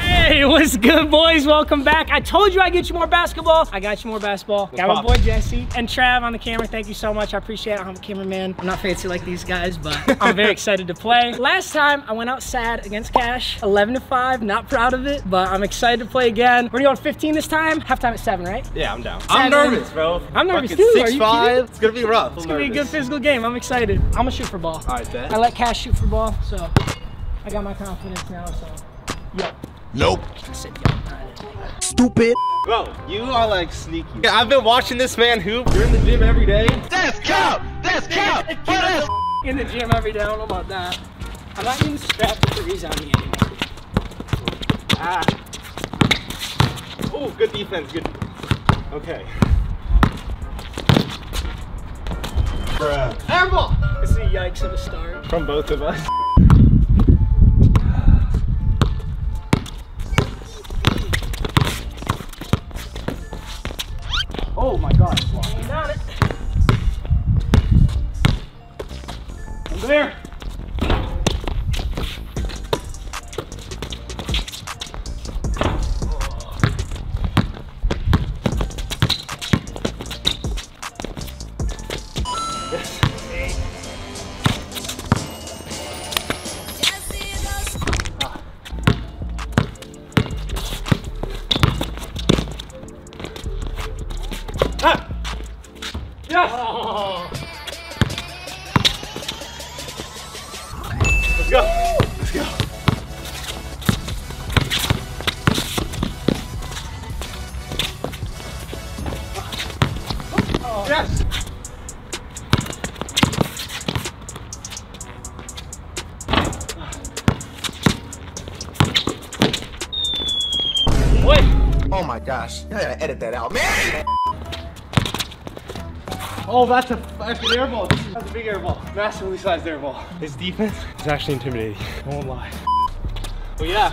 Hey, what's good, boys? Welcome back. I told you I'd get you more basketball. I got you more basketball. Got my boy Jesse and Trav on the camera. Thank you so much. I appreciate it. I'm a cameraman. I'm not fancy like these guys, but I'm very excited to play. Last time I went out sad against Cash, 11-5. Not proud of it, but I'm excited to play again. We're going 15 this time. Halftime at 7, right? Yeah, I'm down. Seven. I'm nervous, bro. I'm nervous too. 6-5. It's gonna be rough. It's gonna be a good physical game. I'm excited. I'm gonna shoot for ball. All right, bet. I let Cash shoot for ball, so I got my confidence now. So, yep. Nope. Stupid. Bro, you are like sneaky. Yeah, I've been watching this man hoop. You're in the gym every day. That's cap! That's cap! That's in the gym every day. I don't know about that. I'm not even strapped with threes on me anymore. Ah. Oh, good defense. Good. Okay. Bruh. Airball! This is a yikes of a start. From both of us. Oh my God, it's long. You got it. Over there. Yes! Oh. Let's go! Let's go! Oh. Yes! Wait! Oh my gosh, I gotta edit that out, man! Oh, that's an air ball. That's a big air ball. Massively sized air ball. His defense is actually intimidating. I won't lie. Well, yeah.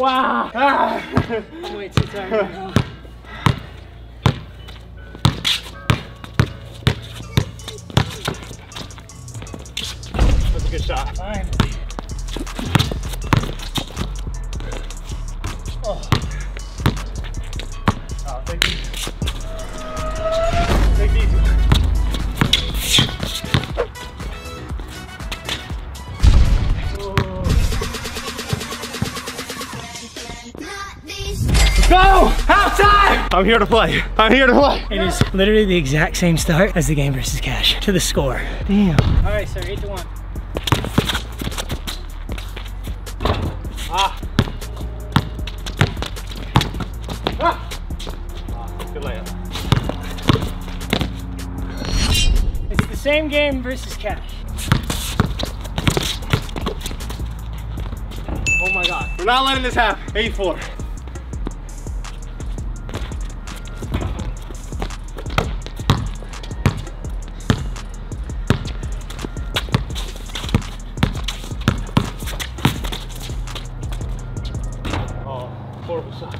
Wow! Ah. I'm way too tired right now. That's a good shot. Fine. Oh. Oh, thank you. Thank you. Go! Halftime! I'm here to play. I'm here to play. It is literally the exact same start as the game versus Cash. To the score. Damn. All right, sir. 8-1. Ah. Ah. Good layup. It's the same game versus Cash. Oh my God. We're not letting this happen. 8-4. Horrible shot.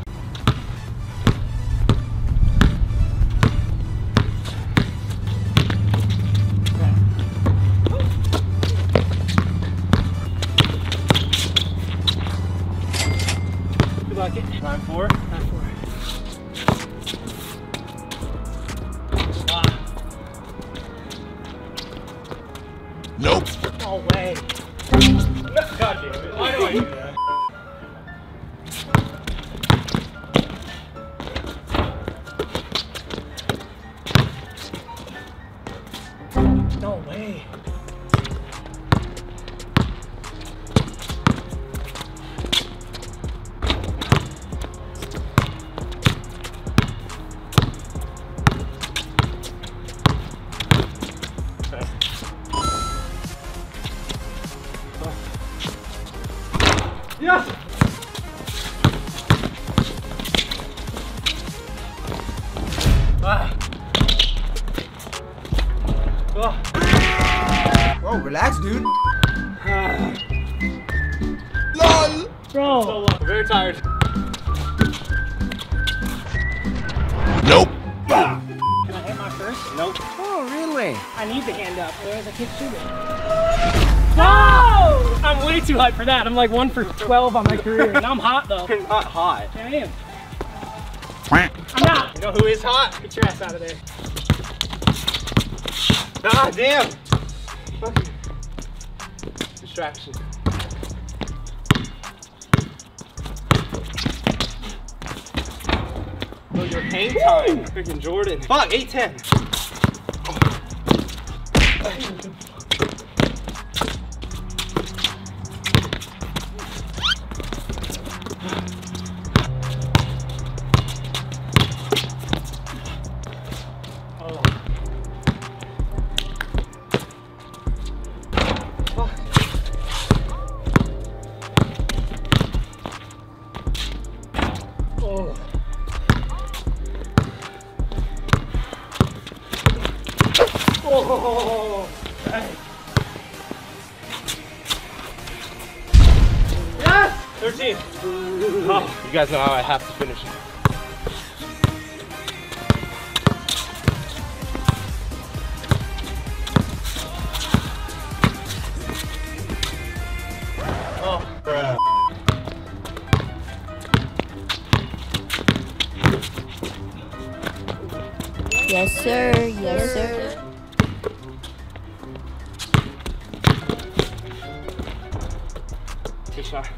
Good luck. 9-4. 9-4. Nope. No way. God damn it. Why do I do that? No way. Okay. Oh. relax, dude. LOL! Bro. So I'm very tired. Nope. Yeah. Can I hit my first? Nope. Oh, really? I need the hand up, otherwise I can't shoot it. No! I'm way too hot for that. I'm like 1 for 12 on my career. And I'm hot though. You're not hot. I am. I'm not. You know who is hot? Get your ass out of there. Ah, damn. Fucking distraction. Oh, your hang time. Freaking Jordan. Fuck, 8-10. Oh. Oh, right. Yes! 13. Oh, you guys know how I have to finish it. Oh, crap. Yes, sir. Yes, sir. Good shot.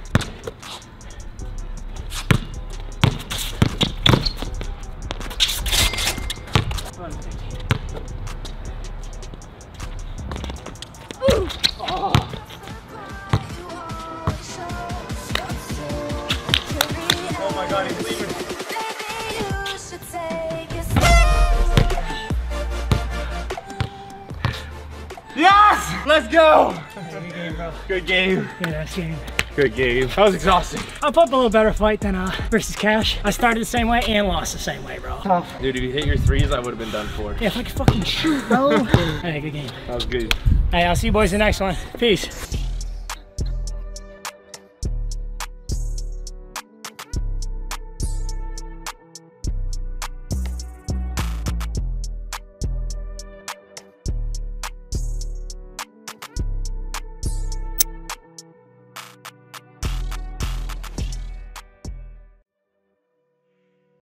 Oh. Oh my god, he's leaving. Yes! Let's go! Good game, bro. Good game. Good ass game. Good game. I was exhausted. I put up a little better fight than versus Cash. I started the same way and lost the same way, bro. Oh. Dude, if you hit your threes, I would have been done for. Yeah, if I could fucking shoot, bro. All right, good game. That was good. Hey, I'll see you boys in the next one. Peace.